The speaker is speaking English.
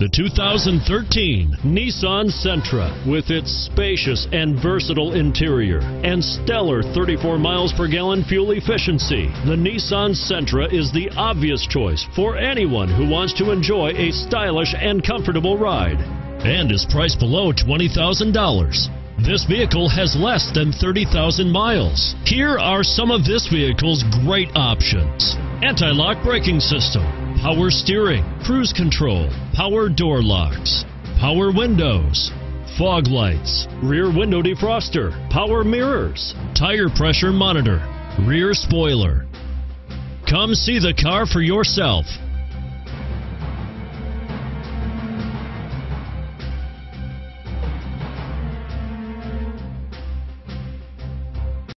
The 2013 Nissan Sentra, with its spacious and versatile interior and stellar 34 miles per gallon fuel efficiency, the Nissan Sentra is the obvious choice for anyone who wants to enjoy a stylish and comfortable ride, and is priced below $20,000. This vehicle has less than 30,000 miles. Here are some of this vehicle's great options: anti-lock braking system, power steering, cruise control, power door locks, power windows, fog lights, rear window defroster, power mirrors, tire pressure monitor, rear spoiler. Come see the car for yourself.